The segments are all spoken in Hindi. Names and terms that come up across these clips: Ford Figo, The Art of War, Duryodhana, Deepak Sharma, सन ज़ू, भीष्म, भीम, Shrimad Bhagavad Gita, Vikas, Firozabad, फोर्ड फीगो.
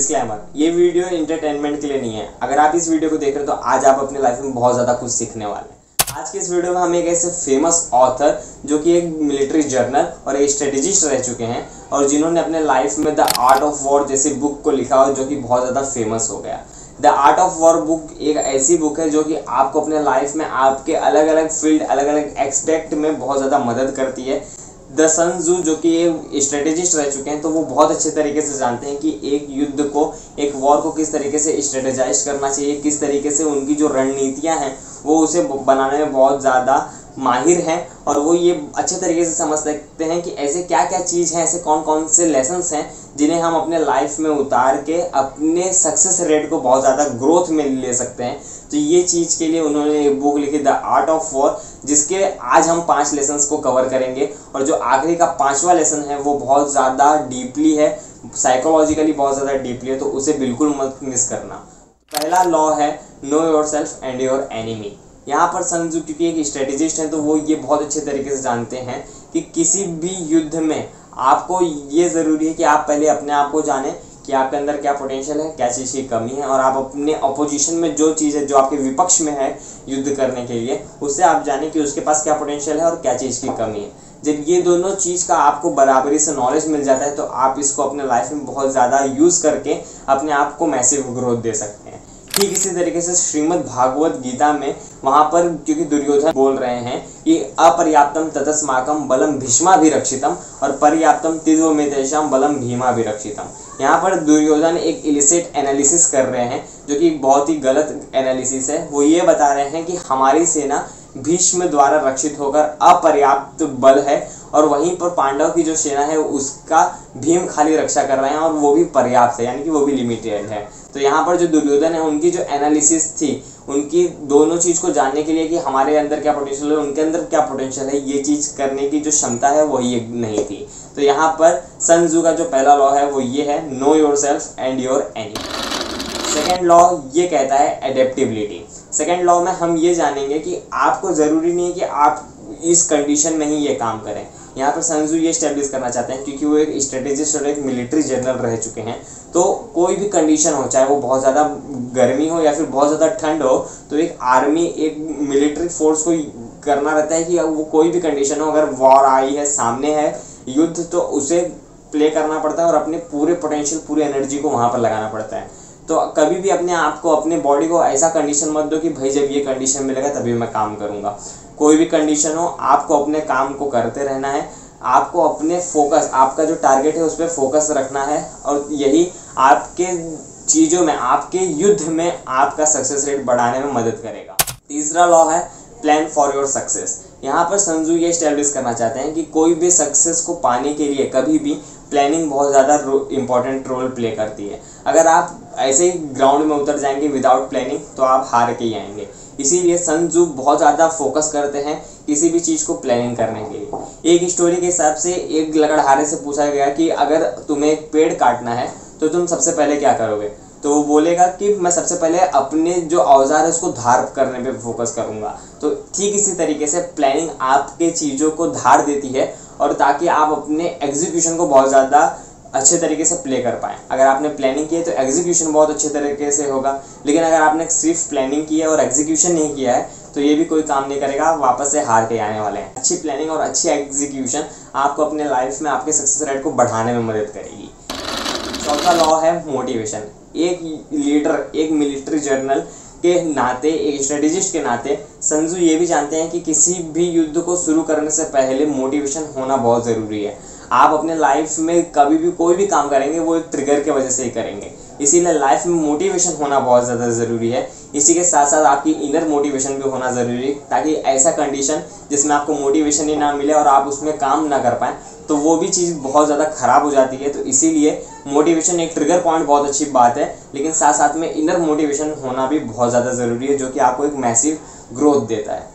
डिस्क्लेमर, ये वीडियो एंटरटेनमेंट के लिए नहीं है। अगर आप इस वीडियो को देख रहे हो तो आज आप अपने लाइफ में बहुत ज़्यादा कुछ सीखने वाले हैं। आज के इस वीडियो में हम एक ऐसे फेमस ऑथर जो कि एक मिलिट्री जर्नल और एक स्ट्रेटेजिस्ट रह चुके हैं और जिन्होंने अपने लाइफ में द आर्ट ऑफ वॉर जैसी बुक को लिखा हो जो कि बहुत ज़्यादा फेमस हो गया। The art of war book एक ऐसी बुक है जो कि आपको अपने लाइफ में आपके अलग अलग फील्ड, अलग अलग एस्पेक्ट में बहुत ज़्यादा मदद करती है। द सन ज़ू जो कि ये स्ट्रेटेजिस्ट रह चुके हैं तो वो बहुत अच्छे तरीके से जानते हैं कि एक युद्ध को, एक वॉर को किस तरीके से स्ट्रेटेजाइज करना चाहिए, किस तरीके से उनकी जो रणनीतियाँ हैं वो उसे बनाने में बहुत ज़्यादा माहिर हैं। और वो ये अच्छे तरीके से समझ सकते हैं कि ऐसे क्या क्या चीज़ हैं, ऐसे कौन कौन से लेसन्स हैं जिन्हें हम अपने लाइफ में उतार के अपने सक्सेस रेट को बहुत ज़्यादा ग्रोथ में ले सकते हैं। तो ये चीज़ के लिए उन्होंने एक बुक लिखी द आर्ट ऑफ वॉर, जिसके आज हम 5 लेसन्स को कवर करेंगे। और जो आखिरी का 5वां लेसन है वो बहुत ज़्यादा डीपली है, साइकोलॉजिकली बहुत ज़्यादा डीपली है, तो उसे बिल्कुल मत मिस करना। पहला लॉ है know your self and your enemy. यहाँ पर सन ज़ू क्योंकि एक स्ट्रेटेजिस्ट हैं तो वो ये बहुत अच्छे तरीके से जानते हैं कि किसी भी युद्ध में आपको ये ज़रूरी है कि आप पहले अपने आप को जानें कि आपके अंदर क्या पोटेंशियल है, क्या चीज़ की कमी है, और आप अपने अपोजिशन में जो चीज़ है, जो आपके विपक्ष में है युद्ध करने के लिए, उससे आप जानें कि उसके पास क्या पोटेंशियल है और क्या चीज़ की कमी है। जब ये दोनों चीज़ का आपको बराबरी से नॉलेज मिल जाता है तो आप इसको अपने लाइफ में बहुत ज़्यादा यूज़ करके अपने आप को मैसिव ग्रोथ दे सकते हैं। ठीक इसी तरीके से श्रीमद् भागवत गीता में वहाँ पर क्योंकि दुर्योधन बोल रहे हैं कि अपर्याप्तम ततस्माकम बलम भीष्मा भी रक्षितम और पर्याप्तम तिद्वमेतेषाम बलम भीमा भी रक्षितम। यहाँ पर दुर्योधन एक इलिसिट एनालिसिस कर रहे हैं जो कि बहुत ही गलत एनालिसिस है। वो ये बता रहे हैं कि हमारी सेना भीष्म द्वारा रक्षित होकर अपर्याप्त बल है और वहीं पर पांडव की जो सेना है उसका भीम खाली रक्षा कर रहे हैं और वो भी पर्याप्त है, यानी कि वो भी लिमिटेड है। तो यहाँ पर जो दुर्योधन है उनकी जो एनालिसिस थी, उनकी दोनों चीज़ को जानने के लिए कि हमारे अंदर क्या पोटेंशियल है, उनके अंदर क्या पोटेंशियल है, ये चीज़ करने की जो क्षमता है वही नहीं थी। तो यहाँ पर सन ज़ू का जो पहला लॉ है वो ये है know your self and your enemy. Second law ये कहता है एडेप्टिबिलिटी। सेकेंड लॉ में हम ये जानेंगे कि आपको ज़रूरी नहीं है कि आप इस कंडीशन में ही ये काम करें। यहाँ पर सन ज़ू ये स्टैब्लिश करना चाहते हैं क्योंकि वो एक स्ट्रेटेजिस्ट और एक मिलिट्री जनरल रह चुके हैं, तो कोई भी कंडीशन हो, चाहे वो बहुत ज़्यादा गर्मी हो या फिर बहुत ज़्यादा ठंड हो, तो एक आर्मी, एक मिलिट्री फोर्स को करना रहता है कि वो कोई भी कंडीशन हो, अगर वॉर आई है, सामने है युद्ध, तो उसे प्ले करना पड़ता है और अपने पूरे पोटेंशियल, पूरी एनर्जी को वहाँ पर लगाना पड़ता है। तो कभी भी अपने आप को, अपने बॉडी को ऐसा कंडीशन मत दो कि भाई जब ये कंडीशन मिलेगा तभी मैं काम करूँगा। कोई भी कंडीशन हो, आपको अपने काम को करते रहना है, आपको अपने फोकस, आपका जो टारगेट है उस पर फोकस रखना है और यही आपके चीज़ों में, आपके युद्ध में आपका सक्सेस रेट बढ़ाने में मदद करेगा। तीसरा लॉ है प्लान फॉर योर सक्सेस। यहाँ पर सन ज़ू ये एस्टैब्लिश करना चाहते हैं कि कोई भी सक्सेस को पाने के लिए कभी भी प्लानिंग बहुत ज़्यादा इंपॉर्टेंट रोल प्ले करती है। अगर आप ऐसे ही ग्राउंड में उतर जाएंगे विदाउट प्लानिंग तो आप हार के ही आएंगे। इसीलिए सन ज़ू बहुत ज़्यादा फोकस करते हैं किसी भी चीज़ को प्लानिंग करने के लिए। एक स्टोरी के हिसाब से एक लकड़हारे से पूछा गया कि अगर तुम्हें एक पेड़ काटना है तो तुम सबसे पहले क्या करोगे, तो वो बोलेगा कि मैं सबसे पहले अपने जो औजार है उसको धार करने पे फोकस करूँगा। तो ठीक इसी तरीके से प्लानिंग आपके चीज़ों को धार देती है और ताकि आप अपने एग्जीक्यूशन को बहुत ज़्यादा अच्छे तरीके से प्ले कर पाएँ। अगर आपने प्लानिंग की है तो एग्जीक्यूशन बहुत अच्छे तरीके से होगा, लेकिन अगर आपने सिर्फ प्लानिंग की है और एग्जीक्यूशन नहीं किया है तो ये भी कोई काम नहीं करेगा, आप वापस से हार के आने वाले हैं। अच्छी प्लानिंग और अच्छी एग्जीक्यूशन आपको अपने लाइफ में आपके सक्सेस रेट को बढ़ाने में मदद करेगी। चौथा लॉ है मोटिवेशन। एक लीडर, एक मिलिट्री जनरल के नाते, एक स्ट्रेटेजिस्ट के नाते सन ज़ू ये भी जानते हैं कि किसी भी युद्ध को शुरू करने से पहले मोटिवेशन होना बहुत ज़रूरी है। आप अपने लाइफ में कभी भी कोई भी काम करेंगे वो एक ट्रिगर के वजह से ही करेंगे, इसीलिए लाइफ में मोटिवेशन होना बहुत ज़्यादा ज़रूरी है। इसी के साथ साथ आपकी इनर मोटिवेशन भी होना ज़रूरी है ताकि ऐसा कंडीशन जिसमें आपको मोटिवेशन ही ना मिले और आप उसमें काम ना कर पाएँ तो वो भी चीज़ बहुत ज़्यादा ख़राब हो जाती है। तो इसीलिए मोटिवेशन एक ट्रिगर पॉइंट बहुत अच्छी बात है, लेकिन साथ साथ में इनर मोटिवेशन होना भी बहुत ज़्यादा ज़रूरी है जो कि आपको एक मैसिव ग्रोथ देता है।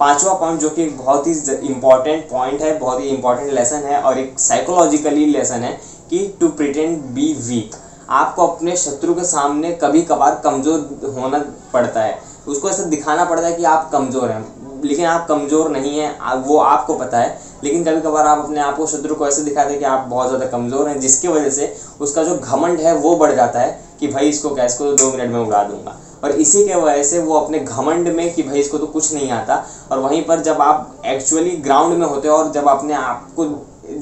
पांचवा पॉइंट जो कि एक बहुत ही इम्पॉर्टेंट पॉइंट है, बहुत ही इम्पॉर्टेंट लेसन है और एक साइकोलॉजिकली लेसन है कि टू प्रिटेंड बी वीक। आपको अपने शत्रु के सामने कभी कभार कमज़ोर होना पड़ता है, उसको ऐसा दिखाना पड़ता है कि आप कमज़ोर हैं। लेकिन आप कमज़ोर नहीं हैं, वो आपको पता है। लेकिन कभी कभार आप अपने आप को शत्रु को ऐसे दिखाते हैं कि आप बहुत ज़्यादा कमज़ोर हैं, जिसकी वजह से उसका जो घमंड है वो बढ़ जाता है कि भाई इसको क्या, इसको तो 2 मिनट में उड़ा दूंगा। और इसी के वजह से वो अपने घमंड में कि भाई इसको तो कुछ नहीं आता। और वहीं पर जब आप एक्चुअली ग्राउंड में होते हो और जब अपने आप को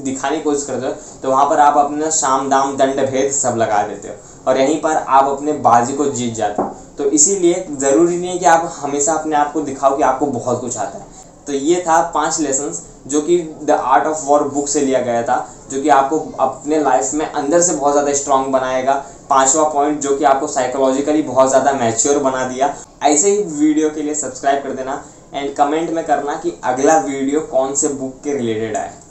दिखाने की कोशिश करते हो तो वहाँ पर आप अपना साम दाम दंड भेद सब लगा देते हो और यहीं पर आप अपने बाजी को जीत जाते हो। तो इसीलिए ज़रूरी नहीं है कि आप हमेशा अपने आप को दिखाओ कि आपको बहुत कुछ आता है। तो ये था 5 लेसन्स जो कि the art of war book से लिया गया था, जो कि आपको अपने लाइफ में अंदर से बहुत ज़्यादा स्ट्रांग बनाएगा। 5वां पॉइंट जो कि आपको साइकोलॉजिकली बहुत ज़्यादा मैच्योर बना दिया। ऐसे ही वीडियो के लिए सब्सक्राइब कर देना एंड कमेंट में करना कि अगला वीडियो कौन से बुक के रिलेटेड आए।